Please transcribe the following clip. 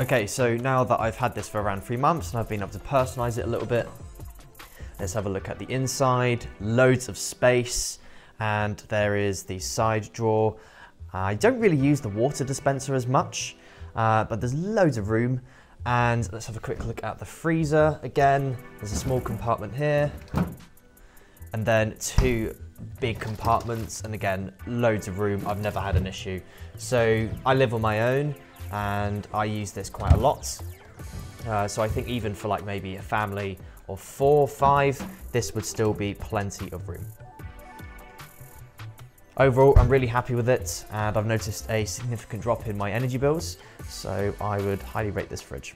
Okay, so now that I've had this for around 3 months and I've been able to personalize it a little bit, let's have a look at the inside. Loads of space, and there is the side drawer. I don't really use the water dispenser as much, but there's loads of room. And let's have a quick look at the freezer again. There's a small compartment here, and then two big compartments, and again, loads of room. I've never had an issue. So I live on my own, and I use this quite a lot. So I think even for like maybe a family of 4 or 5, this would still be plenty of room. Overall, I'm really happy with it, and I've noticed a significant drop in my energy bills, so I would highly rate this fridge.